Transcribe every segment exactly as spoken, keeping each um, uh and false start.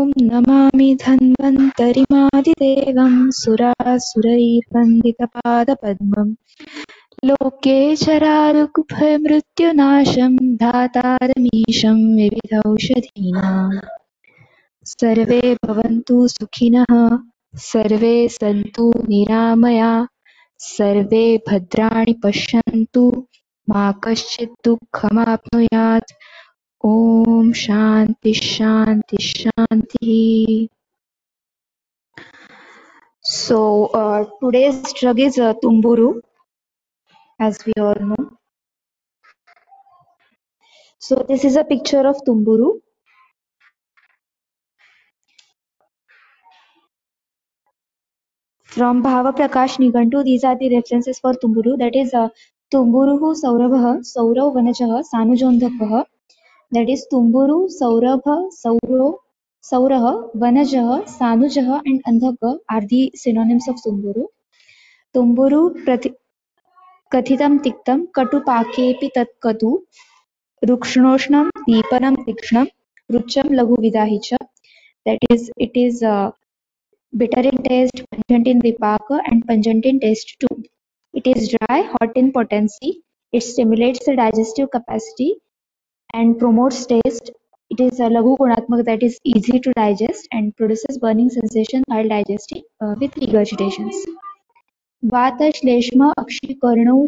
Om Namami Dhanvantari Madidevam Surasurairvandita Pada Padmam Lokeshararugbha Mrityunasham Dhataramisham Vividhaushadhinam Sarve Bhavantu Sukhinah Sarve Santu Niramaya Sarve Bhadrani Pashyantu Ma Kaschit Dukkham Apnuyat Om Shanti Shanti Shanti. So uh, today's drug is uh, Tumburu, as we all know. So this is a picture of Tumburu. From Bhava Prakash Nigantu, these are the references for Tumburu. That is, uh, Tumburuhu Saurabha, Saurav Vanajaha, Sanujondhapah. That is, Tumburu, Saurabha, Sauro, Sauraha, Vanajaha, Sanujaha, and Andhaka are the synonyms of Tumburu. Tumburu Prati Kathitam Tiktam, Katu Pakepi Tat Katu, Rukshnoshnam, Deepanam Tikshnam, Rucham Lagu Vidahicha. That is, it is uh, bitter in taste, pungent in vipaka, and pungent in taste too. It is dry, hot in potency. It stimulates the digestive capacity and promotes taste. It is a lagu gunatmak, that is easy to digest, and produces burning sensation while digesting uh, with regurgitations. Vata Shleshma Akshikarno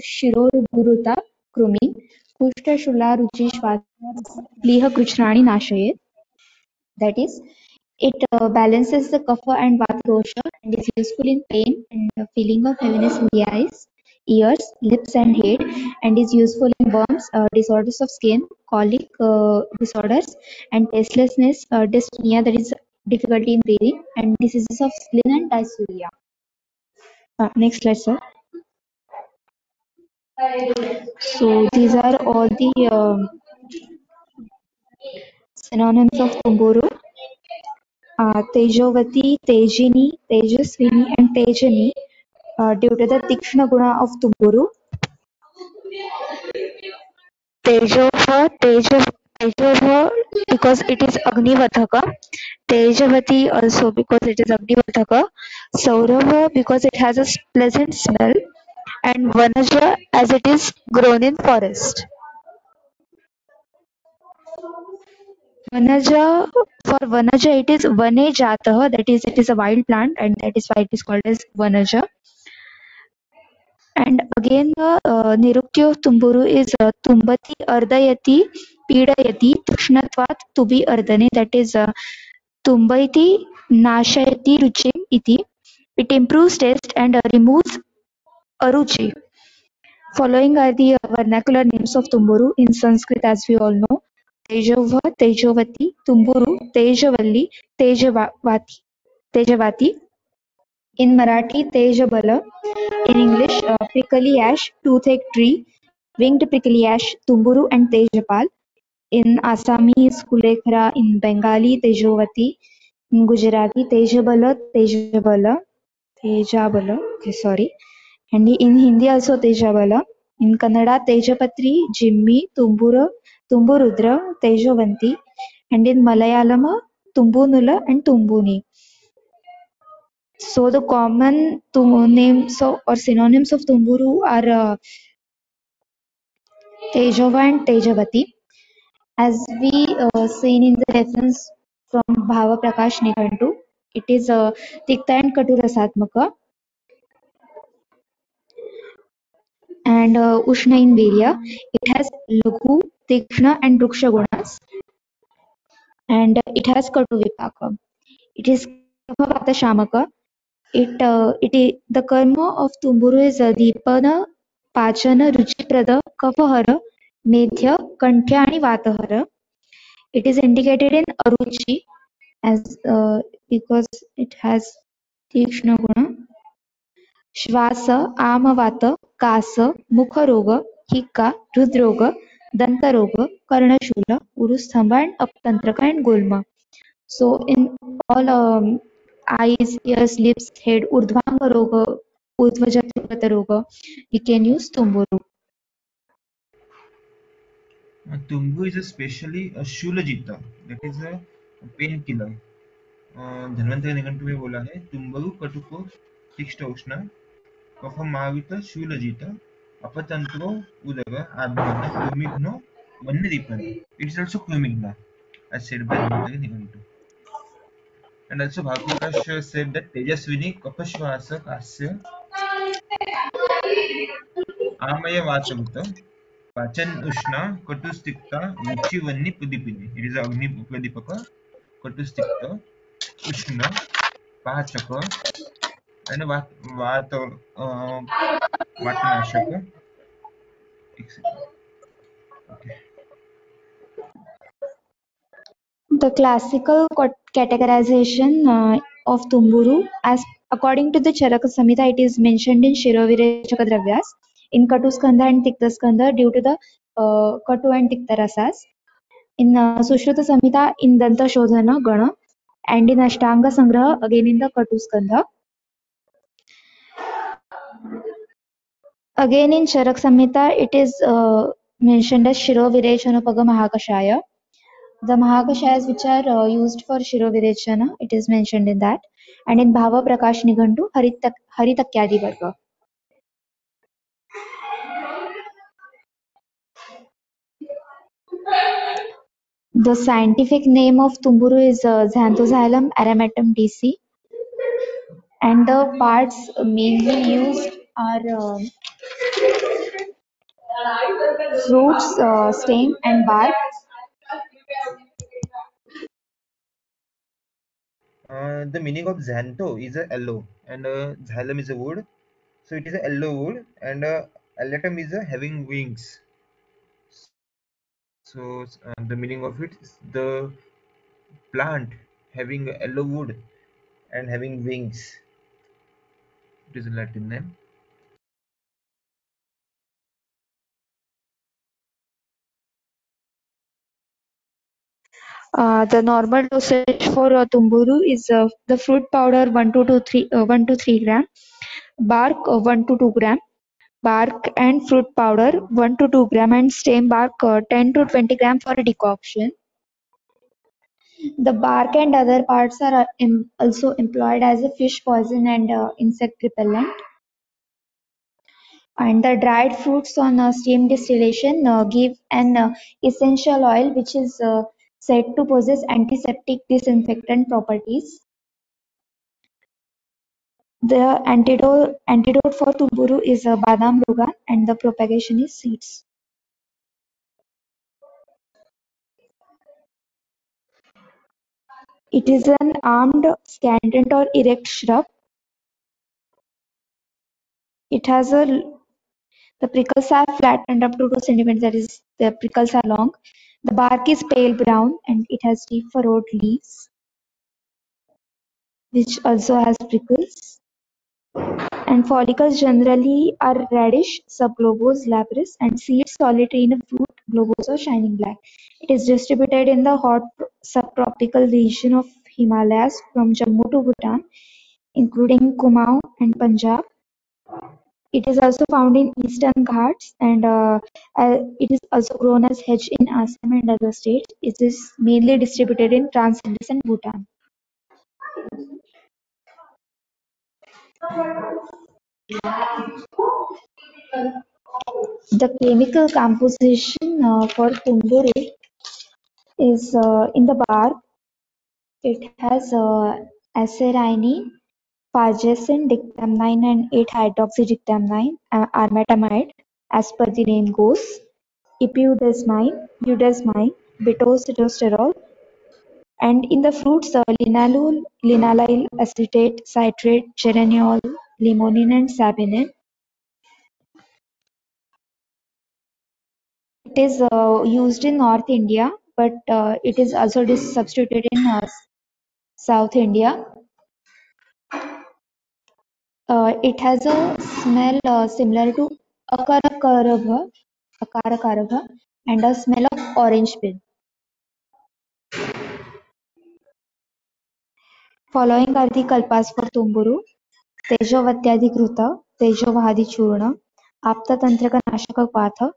Shiror Guruta Krumi Kushta Shula Ruchishvata Liha Krishnani Nashayet. That is, it uh, balances the kapha and vata dosha and is useful in pain and the feeling of heaviness in the eyes, ears, lips, and head, and is useful in worms, uh, disorders of skin, colic uh, disorders, and tastelessness, uh, dyspnea, that is difficulty in breathing, and diseases of spleen and dysuria. Uh, next slide, sir. So these are all the uh, synonyms of Tumburu. Uh, Tejovati, Tejini, Tejaswini, and Tejani, uh, due to the Tikshna Guna of Tumburu. Tejova, Tejova, Tejova, because it is Agnivathaka. Tejavati also because it is Agnivathaka. Saurava because it has a pleasant smell. And Vanaja as it is grown in forest. Vanaja, for Vanaja it is Vanejataha, that is it is a wild plant, and that is why it is called as Vanaja. And again the uh, Nirukti of Tumburu is uh, Tumbati Ardayati Pidayati Tikshnatvat Tubi Ardane, that is uh, Tumbaiti Nashayati Ruchim Iti. It improves taste and uh, removes aruchi. Following are the uh, vernacular names of Tumburu in Sanskrit, as we all know. Tejova, Tejovati, Tumburu, Tejavalli, Tejavati, Tejavati. In Marathi, Tejabala. In English, uh, prickly ash, toothache tree, winged prickly ash, Tumburu and Tejapal. In Assamese, Kulekhra. In Bengali, Tejovati. In Gujarati, Tejabala, Tejabala, Tejabala, okay, sorry. And in Hindi also Tejabala. In Kannada, Tejapatri, Jimmi, Tumburu, Tumburudra, Tejavanti, and in Malayalama, Tumbunula and Tumbuni. So the common names of, or synonyms of Tumburu are uh, Tejova and Tejavati, as we uh, seen in the reference from Bhava Prakash Nigantu. It is uh, Tikta and Katu Rasatmaka, and uh, Ushna in Virya. It has Lagu, Tikshna and Ruksha gunas, and uh, it has Katu Vipaka. It is Kapha Shamaka. It uh, it is, the karma of Tumburu is uh, Deepana, Pachana, Ruchiprada, Kapahara, Medhya, Kantya and Vatahara. It is indicated in Aruchi as uh, because it has Tikshna guna. Shvasa, Amavata, Kasa, Mukharoga, Hika, Rudroga, Dantaroga, Karnashula, Urusthamba, and Aptantraka and Gulma. So in all um, eyes, ears, lips, head, Urdhvanga Roga, Urdhvajatrakata Roga, we can use Tumburu. Tumburu is especially a Shulajita, that is a pain killer Dhanvantari Nighantu में बोला है तुम्बरु कटुको शिष्ट उष्ण कफ मावित शूलजित अपतंत्रो उदर आर्भन क्युमिघ्नो वन्यदीपन. It's also Cumigna as said by Dhanvantari Nighantu. And also Bhagavakash said that Tejaswini Kapashvasa Kasya Amaya Vachaguta Pachan Ushna Katustikta Vichivanni Pudipini. It is Agni Pudipaka Katustikta Ushna Pachaka and Vata uh, Vatanashaka. Okay. The classical categorization uh, of Tumburu, as according to the Charaka Samhita, it is mentioned in Shiroviraja Dravyas, in Katuskandha and Tiktaskandha due to the uh, Katu and Tiktarasas, in uh, Sushruta Samhita in Danta Shodhana Gana, and in Ashtanga Sangraha again in the Katuskandha. Again in Charaka Samhita, it is uh, mentioned as Shirovirechanopaga Mahakashaya. The Mahakashayas which are uh, used for Shirovirechana, it is mentioned in that, and in Bhava Prakash Nighantu, Haritak Haritakyadi Varga. The scientific name of Tumburu is uh, Xanthozylum aramatum D C, and the parts mainly used are uh, fruits, uh, stem, and bark. Uh, the meaning of xantho is a aloe, and uh, xylem is a wood, so it is a aloe wood, and uh, alatum is a having wings. So uh, the meaning of it is the plant having aloe wood and having wings. It is a Latin name. Uh, the normal dosage for uh, Tumburu is uh, the fruit powder one to three gram, bark uh, one to two gram, bark and fruit powder one to two gram, and stem bark uh, ten to twenty gram for decoction. The bark and other parts are uh, em also employed as a fish poison and uh, insect repellent. And the dried fruits on uh, steam distillation uh, give an uh, essential oil which is uh, said to possess antiseptic disinfectant properties. The antidote, antidote for Tumburu is a badam ruga, and the propagation is seeds. It is an armed, scandent or erect shrub. It has a the prickles are flat and up to two centimeters, that is, the prickles are long. The bark is pale brown and it has deep furrowed leaves, which also has prickles. And follicles generally are radish, subglobose, glabrous, and seeds solitary in a fruit, globose or shining black. It is distributed in the hot subtropical region of Himalayas from Jammu to Bhutan, including Kumaon and Punjab. It is also found in Eastern Ghats, and uh, uh, it is also grown as hedge in Assam and other states. It is mainly distributed in Trans-Indus and Bhutan. The chemical composition uh, for Tumburu is uh, in the bark. It has uh, acerine, phagacin, dictamnine, and eight hydroxydictamnine, uh, armatamide, as per the name goes, ipudesmine, budesmine, beta-sitosterol, and in the fruits, uh, linalool, linalyl acetate, citrate, geraniol, limonin, and sabinin. It is uh, used in North India, but uh, it is also substituted in uh, South India. Uh, it has a smell uh, similar to akarakarabha, akarakarabha, and a smell of orange peel. Following are the kalpas for Tumburu: Tejavatyadi Kruta, Tejavahadi Churna, Apta Tantrika Nashaka Patha,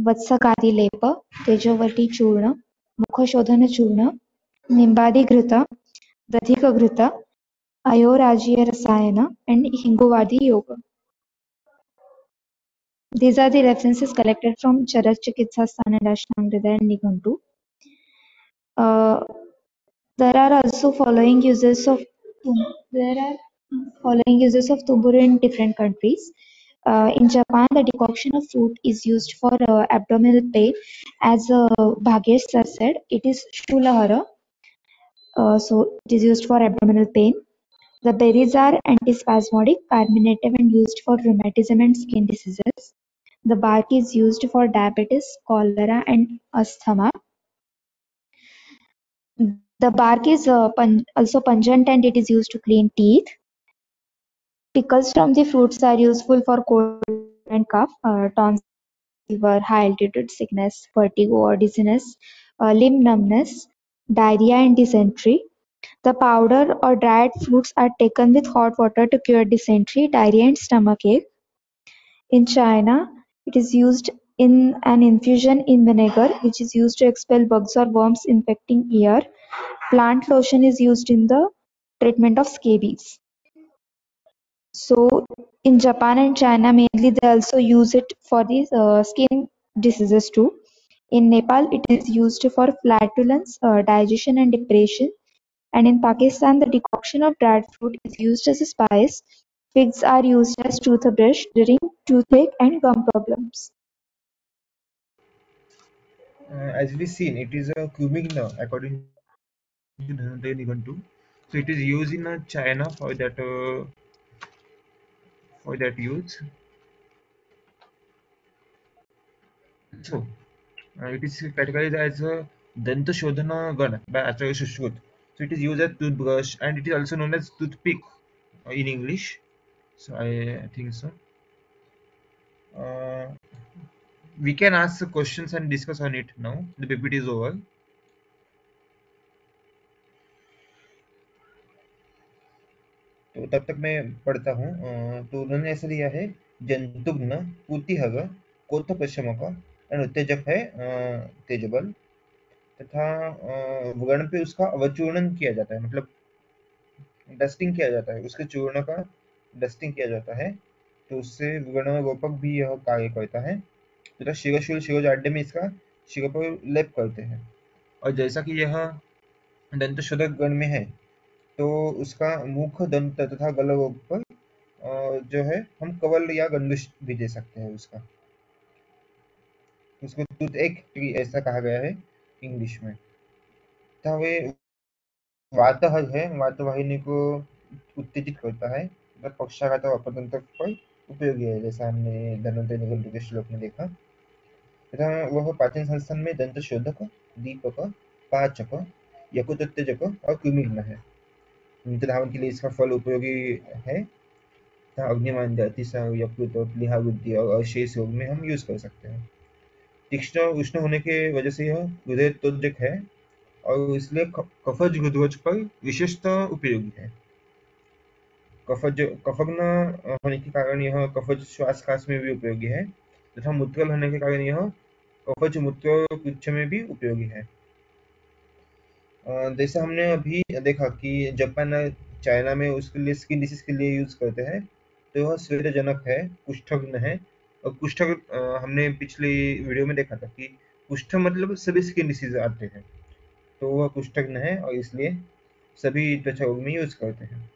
Vatsakadi Lepa, Tejavati Churna, Mukha Shodhana Churna, Nimbadi-ghruta, Dadhika-ghruta, Ayorajiya-rasayana, and Hinguvadi-yoga. These are the references collected from Charaka Chikitsa Sthana and Ashtanga-hridaya and Nighuntu. Uh, there are also following uses of there are following uses of tuburu in different countries. Uh, in Japan, the decoction of fruit is used for uh, abdominal pain. As uh, Bhagesh sir said, it is shulahara, uh, so it is used for abdominal pain. The berries are antispasmodic, carminative, and used for rheumatism and skin diseases. The bark is used for diabetes, cholera, and asthma. The bark is uh, pung also pungent, and it is used to clean teeth. Pickles from the fruits are useful for cold and cough, uh, tonsil fever, high altitude sickness, vertigo or dizziness, uh, limb numbness, diarrhea and dysentery. The powder or dried fruits are taken with hot water to cure dysentery, diarrhea and stomach ache. In China, it is used in an infusion in vinegar, which is used to expel bugs or worms infecting ear. Plant lotion is used in the treatment of scabies. So in Japan and China mainly, they also use it for these uh, skin diseases too. In Nepal, it is used for flatulence, uh, digestion and depression. And in Pakistan, the decoction of dried fruit is used as a spice. Figs are used as toothbrush during toothache and gum problems. Uh, as we seen, it is a cumic nerve according to Dhananjay Nighuntu. So it is used in uh, China for that. Uh, for that use. So, uh, it is categorized as a Danta Shodhana Gana by Acharya Sushruta. So it is used as toothbrush, and it is also known as toothpick in English. So I think so. Uh, we can ask questions and discuss on it now. The P P T is over. तो तब तक मैं पढ़ता हूँ. तो उन्होंने ऐसा लिया है जंतुघ्न, पूतिहग, कोथपशमक, उत्तेजक है तेजबल, तथा वर्ण पे उसका अवचूर्णन किया जाता है, मतलब डस्टिंग किया जाता है, उसके चूर्ण का डस्टिंग किया जाता है, तो उससे वर्ण गोपक भी यह कार्य करता है, तथा शिरोशूल शिरोजाड्य में इसका शिरो पर लेप करते हैं. और जैसा कि यह दंतशोधक गण में है, तो उसका मुख, दंत तथा गला पर जो है हम कवल या गंडुश भी दे सकते हैं. उसका उसको टूथ एक ट्री ऐसा कहा गया है इंग्लिश में. तथा वे वातहज है, वातवाहिनी को उत्तेजित करता है, तथा पक्षाघात और अपतंत्र पर उपयोगी है, जैसा हमने धनंजय निघंटु के श्लोक में देखा. तथा वह प्राचीन संस्करण में दंत शोधक, दीपक, पाचक, यकृत उत्तेजक और कुमिग्न है. धावन के लिए इसका फल उपयोगी है. अग्निमान बुद्धि और शेष योग में हम यूज कर सकते हैं. तीक्ष्ण उष्ण होने के वजह से यह हृदय तोजक है और इसलिए कफज हृदय पर विशेषतः उपयोगी है. कफज कफग्न होने के कारण यह कफज श्वास काश में भी उपयोगी है, तथा मूत्रल होने के कारण यह कफज मूत्र कुच्छ में भी उपयोगी है. जैसे हमने अभी देखा कि जापान चाइना में उसके लिए स्किन डिसीज के लिए यूज करते हैं, तो वह स्वेदजनक है, कुष्ठग्न है. और कुष्ठ हमने पिछले वीडियो में देखा था कि कुष्ठ मतलब सभी स्किन डिसीज आते हैं, तो वह कुष्ठग्न है और इसलिए सभी त्वचा रोग में यूज करते हैं.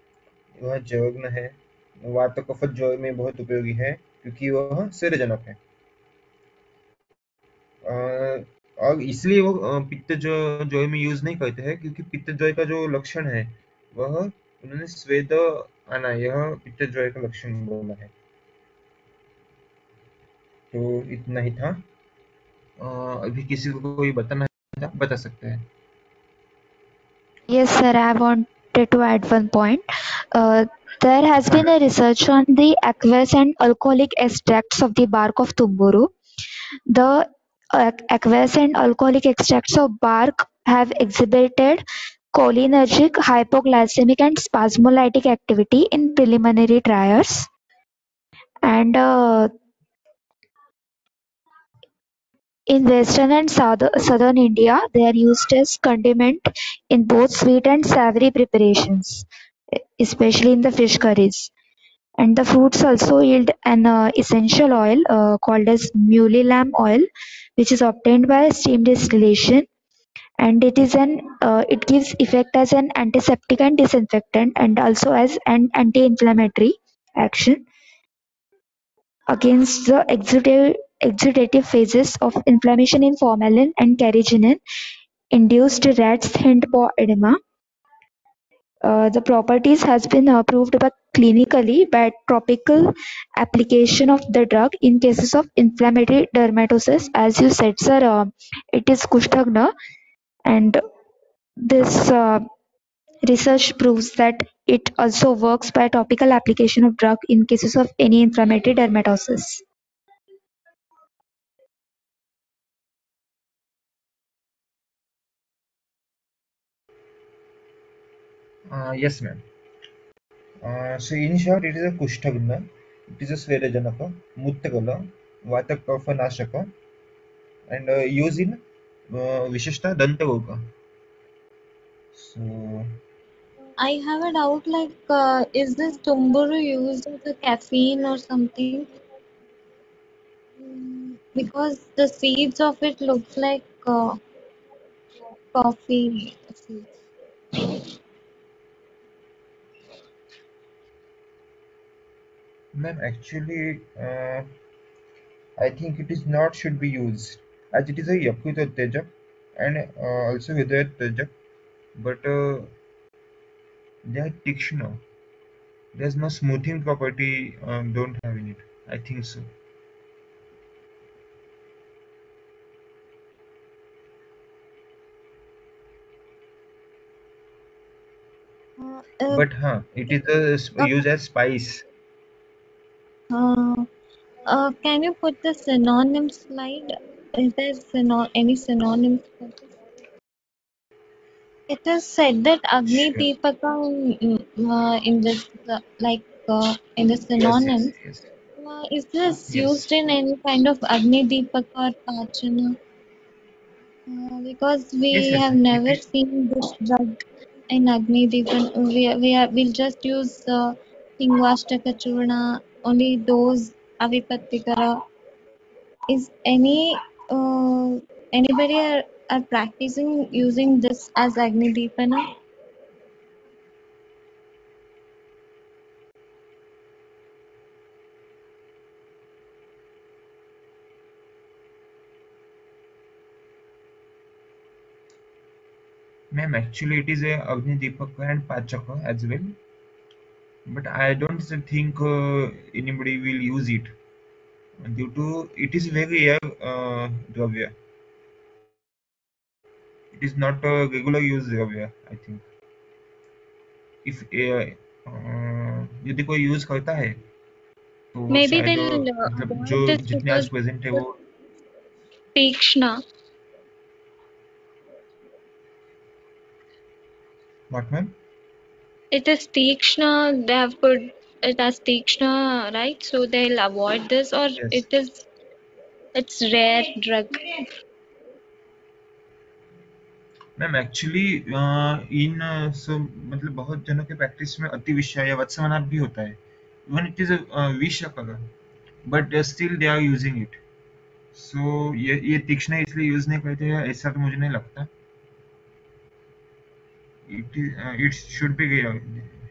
वह जवग्न है, वात कफ ज्वर में बहुत उपयोगी है क्योंकि वह स्वेदजनक है, आ, और इसलिए वो पित्तजय जॉय में यूज नहीं करते हैं क्योंकि पित्तजय का जो लक्षण है वह उन्होंने स्वेद आना, यह पित्तजय का लक्षण बोला है. तो इतना ही था. अभी किसी को कोई बताना है बता सकते हैं. Yes sir, I wanted to add one point. Uh, there has been a research on the aqueous and alcoholic extracts of the bark of tumburu. The aqueous and alcoholic extracts of bark have exhibited cholinergic, hypoglycemic and spasmolytic activity in preliminary trials, and uh, In western and southern India, they are used as condiment in both sweet and savory preparations, especially in the fish curries. And the fruits also yield an uh, essential oil uh, called as muley lamb oil, which is obtained by steam distillation, and it is an uh, it gives effect as an antiseptic and disinfectant, and also as an anti-inflammatory action against the exudative exudative phases of inflammation in formalin and carrageenan induced rat's hind paw edema. Uh, the properties has been approved by clinically by topical application of the drug in cases of inflammatory dermatosis. As you said, sir, uh, it is kushtagna, and this uh, research proves that it also works by topical application of drug in cases of any inflammatory dermatosis. Uh, yes, ma'am. Uh, so in short, it is a kushtagna. It is a swerajanaka, muttagala, vatakapha nashaka, and uh, used in uh, Vishishta Dantagoga. So I have a doubt, like, uh, is this tumburu used as a caffeine or something? Mm, Because the seeds of it looks like uh, coffee seeds. ma'am, actually, uh, I think it is not should be used as it is a yakut uttejak and uh, also vidya uttejak, but uh, they are tikshna. There's no smoothing property um, don't have in it. I think so. Uh, uh, But huh, it is a, s- uh, used as spice. uh, uh, Can you put the synonym slide? Is there syno- any synonyms for this? It is said that Agni Sure. Deepaka in, in, uh, in this, uh, like uh, in the Yes, yes, synonyms, yes, uh, is this yes. used in any kind of Agni Deepaka or Pachana? Uh, because Yes, we yes, have ma'am. It never is. seen this drug in Agni Deepan. We we are, we'll just use uh, Singvashtaka Churna, only those Avipattikara. Is any uh, anybody are, are practicing using this as Agni Deepana? Ma'am, actually, it is a Agni Deepaka and Pachaka as well. But I don't think uh, anybody will use it due to it is very rare uh, dravya. It is not a regular use dravya. I think if uh, uh, यदि कोई use करता है तो Maybe शायद uh, they'll uh, मतलब जो avoid this जितने आज because प्रेजेंट है it's वो Tikshna. What ma'am It is Tikshna, they have put it as Tikshna, right? So they'll avoid this, or yes it is it's rare drug. Ma'am actually in uh, सब मतलब बहुत जनों के practice में अति विषय या वत्समनात भी होता है इवन इट इज विष का but still they are using it so ये ये तीक्ष्ण इसलिए यूज नहीं करते हैं ऐसा तो मुझे नहीं लगता it it should be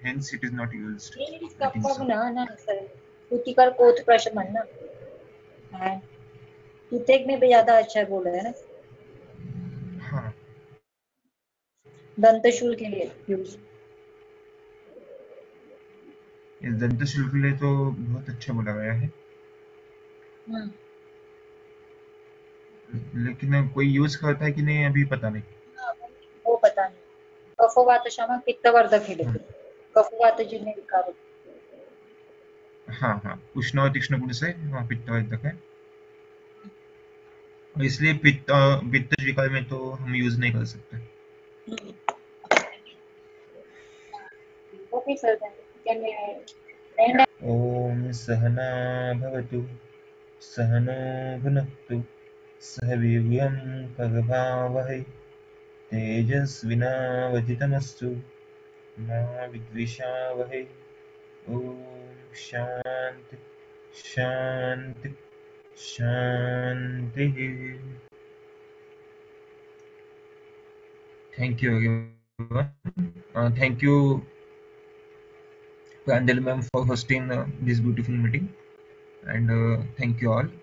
hence it is not used Really, it is I cup think of so na, sir. Rutikar koth prashman na. And toothache में भी ज्यादा अच्छा है बोला है ना, हाँ दंतशूल के लिए यूज। ये दंत शिल्प के लिए तो बहुत अच्छा बोला गया है हम्म लेकिन अब कोई यूज करता है कि नहीं अभी पता नहीं हाँ, वो पता नहीं। कफोवात शमन पित्तवर्धक है, हाँ लेकिन कफोवात जिन्हें विकार होते हैं। हाँ हाँ, उष्ण और तीक्ष्ण गुण से हाँ पित्तवर्धक है और इसलिए पित्त अ, पित्त विकार में तो हम यूज नहीं कर सकते हम्म। Okay, sir, then we can uh, end. ओम सहना भवतु सहनो भुनक्तु Sahavivyam Bhagavavahi Tejasvina Vajitamastu Ma Vidvishavahi. Om Shanti Shanti Shanti. Thank you everyone. Uh, thank you Anjali ma'am for hosting uh, this beautiful meeting, and uh, thank you all.